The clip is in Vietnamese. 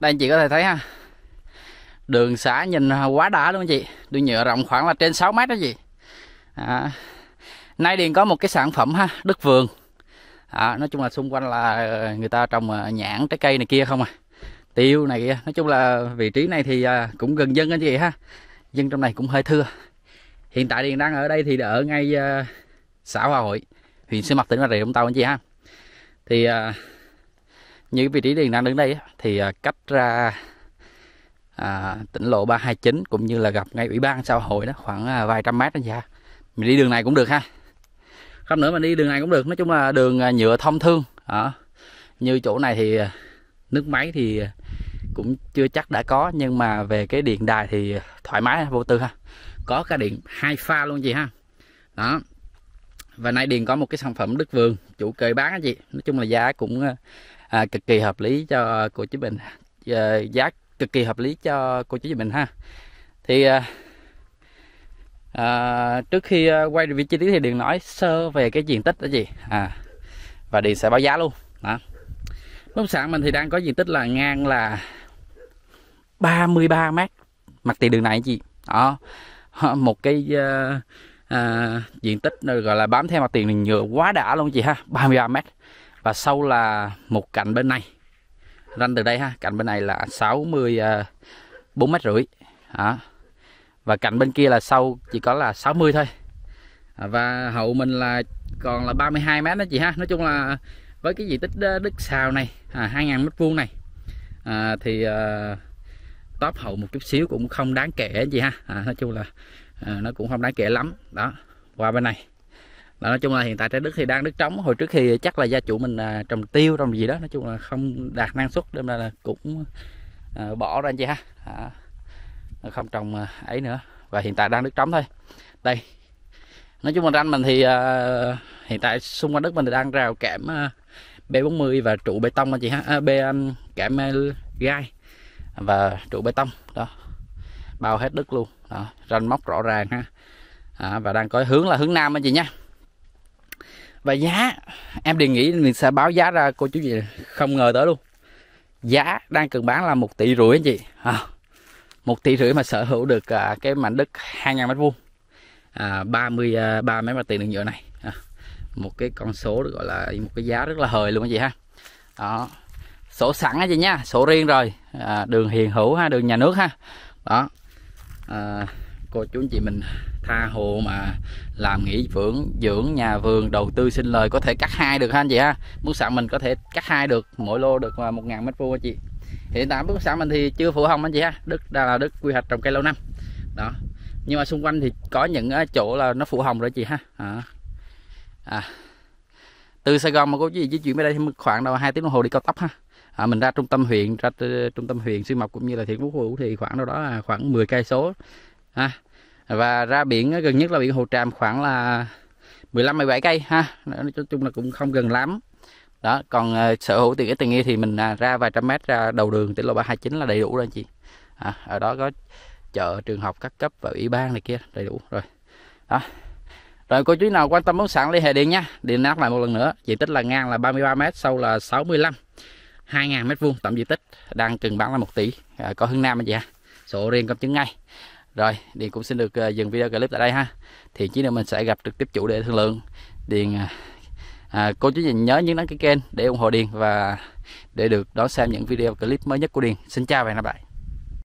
Đây anh chị có thể thấy ha, đường xá nhìn quá đã luôn anh chị. Đường nhựa rộng khoảng là trên 6 mét đó chị. Nay Điền có một cái sản phẩm ha, đất vườn. Nói chung là xung quanh là người ta trồng nhãn, trái cây này kia không à, tiêu này kia. Nói chung là vị trí này thì cũng gần dân anh chị ha, dân trong này cũng hơi thưa. Hiện tại Điền đang ở đây thì ở ngay xã Hòa Hội, huyện Xuyên Mộc, tỉnh Bà Rịa Vũng Tàu anh chị ha. Thì như vị trí Điền đang đứng đây thì cách ra tỉnh lộ 329 cũng như là gặp ngay ủy ban xã Hòa Hội đó khoảng vài trăm mét anh chị ha. Mình đi đường này cũng được ha, không nữa mình đi đường này cũng được. Nói chung là đường nhựa thông thương. Như chỗ này thì nước máy thì cũng chưa chắc đã có, nhưng mà về cái điện đài thì thoải mái vô tư ha, có cả điện hai pha luôn chị ha. Đó, và nay Điền có một cái sản phẩm đất vườn chủ cời bán á chị. Nói chung là giá cũng cực kỳ hợp lý cho cô chú mình, giá cực kỳ hợp lý cho cô chú mình ha. Thì trước khi quay review chi tiết thì Điền nói sơ về cái diện tích đó chị, và Điền sẽ báo giá luôn. Đó, nông sản mình thì đang có diện tích là ngang là 33 mét mặt tiền đường này chị. Đó, một cái diện tích gọi là bám theo mặt tiền đường nhựa quá đã luôn chị ha, 33 mét. Và sâu là một cạnh bên này, ranh từ đây ha, cạnh bên này là 64 mét rưỡi. Đó, và cạnh bên kia là sâu chỉ có là 60 thôi. Và hậu mình là còn là 32 mét đó chị ha. Nói chung là với cái diện tích đất xào này 2.000 mét vuông này thì top hậu một chút xíu cũng không đáng kể anh chị ha. Nói chung là nó cũng không đáng kể lắm. Đó, qua bên này là nói chung là hiện tại trái đất thì đang đất trống. Hồi trước thì chắc là gia chủ mình trồng tiêu trồng gì đó, nói chung là không đạt năng suất nên là cũng bỏ ra anh chị ha. Không trồng ấy nữa, và hiện tại đang đất trống thôi. Đây, nói chung là ranh mình thì hiện tại xung quanh đất mình thì đang rào kẽm B40 và trụ bê tông anh chị ha, kẽm gai và trụ bê tông. Đó, bao hết đất luôn. Đó, ranh móc rõ ràng ha. Và đang có hướng là hướng nam anh chị nha. Và giá em đề nghị mình sẽ báo giá ra cô chú gì không ngờ tới luôn. Giá đang cần bán là 1,5 tỷ anh chị. 1,5 tỷ mà sở hữu được cái mảnh đất 2.000 mét vuông, 33 mét mặt tiền đường nhựa này. Một cái con số được gọi là một cái giá rất là hời luôn anh chị ha. Đó, sổ sẵn anh chị nha, sổ riêng rồi, đường hiền hữu ha, đường nhà nước ha. Đó, cô chú anh chị mình tha hồ mà làm nghỉ dưỡng, nhà vườn, đầu tư sinh lời, có thể cắt hai được ha anh chị ha. Muốn sản mình có thể cắt hai được, mỗi lô được 1.000 mét vuông anh chị. Hiện tại bất sản mình thì chưa phủ hồng anh chị ha, đất là đất quy hoạch trồng cây lâu năm. Đó, nhưng mà xung quanh thì có những chỗ là nó phủ hồng rồi chị ha. Từ Sài Gòn mà cô chú di chuyển về đây thì khoảng đâu 2 tiếng đồng hồ đi cao tốc ha. Mình ra trung tâm huyện, Xuyên Mộc cũng như là Thiện Phú Hữu thì khoảng đâu đó là khoảng 10 cây số ha. Và ra biển gần nhất là biển Hồ Tràm khoảng là 15-17 cây ha. Nói chung là cũng không gần lắm. Đó, còn sở hữu tiện ích tình yêu thì mình ra vài trăm mét ra đầu đường tỉnh lộ 329 là đầy đủ rồi anh chị. Ở đó có chợ, trường học các cấp và ủy ban này kia đầy đủ rồi. Đó, rồi cô chú nào quan tâm bất sản liên hệ Điền nha. Điền nát lại một lần nữa, diện tích là ngang là 33 mét, sâu là 65, 2.000 mét vuông tổng diện tích, đang cần bán là 1 tỷ, có hướng nam anh chị ha, sổ riêng công chứng ngay. Rồi Điền cũng xin được dừng video clip tại đây ha. Thì chỉ là mình sẽ gặp trực tiếp chủ để thương lượng. Điền cô chú nhìn nhớ nhấn đăng ký kênh để ủng hộ Điền và để được đón xem những video clip mới nhất của Điền. Xin chào và hẹn gặp lại.